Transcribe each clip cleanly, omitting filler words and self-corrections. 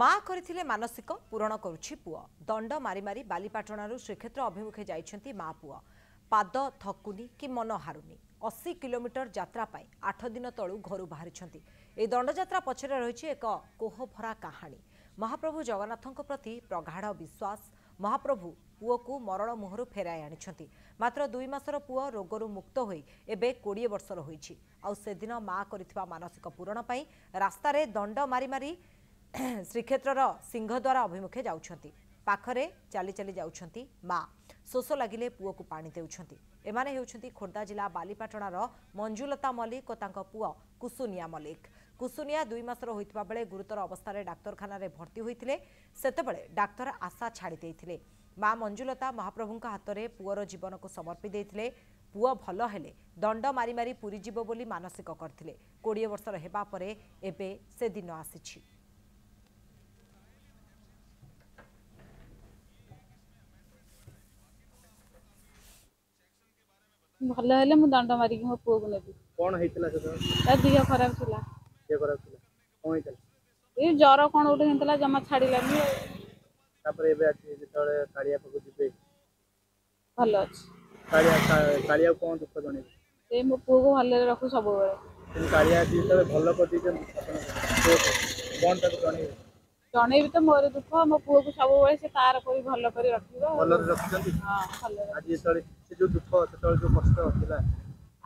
মা করে মানসিক পূরণ করুছি পুয়। দণ্ড মারি মারি বালিপাটণার শ্রীক্ষেত্র অভিমুখে যাই মা পুয়। পাদ থকুনি কি মন হারুনি। 80 কিলোমিটর যাত্রা পাই 8 দিন তলু ঘর বাহারি। এই দণ্ডযাত্রা পছরে রয়েছে এক কোহভরা কাহিনী। মহাপ্রভু জগন্নাথঙ্ক প্রতি প্রগাঢ় বিশ্বাস। মহাপ্রভু পুয়কু মরণ মুহরু ফেরাই আনিছন্তি। মাত্র 2 মাসর পুয় রোগরু মুক্ত হয়ে এবে 20 বর্ষর হয়েছি। আউ সেদিন মা করিথিবা মানসিক পূরণ পাই রাস্তারে দণ্ড মারি মারি শ্রীক্ষেত্রর সিংহদ্বার অভিমুখে যাচ্ছেন। পাখরে চালি চালি যাচ্ছেন মা। শোষ লাগিলে পুয়কু পানি দেউছন্তি। এমানে হেউছন্তি খোর্ধা জেলা বালিপাটণার মঞ্জুলতা মল্লিক ও তাঙ্ক পুয় কুসুনিয়া মল্লিক। কুসুনিয়া 2 মাসর হইতবা বেলে গুরুতর অবস্থায় ডাক্তারখানায় ভর্তি হয়েছে। সেতবেলে ডাক্তার আশা ছাড়ি দিয়ে মা মঞ্জুলতা মহাপ্রভুঙ্ হাতরে পুয়র জীবনক সমর্পি দিয়ে। পুয় ভাল হলে দণ্ড মারি মারি পুরী যাব বলে মানসিক করে। 20 বর্ষর হওয়া পরে এবে সেদিন আসিছি। ভাল হলে মু দণ্ড মারিকি মো পুয়কু নেবি। কোন হইতলা সেটা? তা দিহ খারাপ ছিলা। কে খারাপ ছিলা? কোন হইতলা? এই জ্বর কোন ওটা হইতলা জমা ছাড়িলানি। তারপরে এবে আছি যেতলে কালিয়া পাকু দিবে। ভাল আছে। কালিয়া কালিয়া কোন দুঃখ জনি? এই মো পুয়কু ভালে রাখু সববেলা। তুমি কালিয়া আছি যেতলে ভাল করি যে কোন তাকে জনি। জনেবি তো মোর দুঃখ মো পুয়কু সববেলা সে তার করি ভাল করি রাখিবা। ভাল রাখছন্তি। হ্যাঁ ভাল। আজ যেতলে जो दुख सेतल जो कष्ट होतिला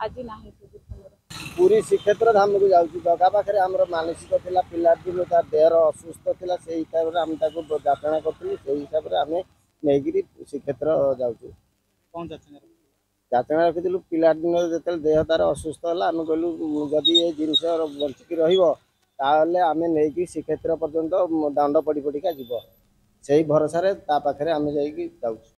आज नाही से दुख मोर पूरी श्रीक्षेत्र धाम को जाउची। जगा पाखरे हमर मानसिक थिला पिला दिन तार देहर असुस्थ थिला से हिसाब रे हम ताको जातना करथि। से हिसाब रे हमें नेगिरी श्रीक्षेत्र जाउची। कोन जातना रखिलु पिला दिन जेतल देह तार असुस्थ होला हम कहलु जदी ए जिंस बंचिक रहिबो ताले हमें नेगिरी श्रीक्षेत्र पर्यंत दंड पड़ी पड़ीका जीव। सेही भरोसा रे ता पाखरे हमें जाई कि जाउची।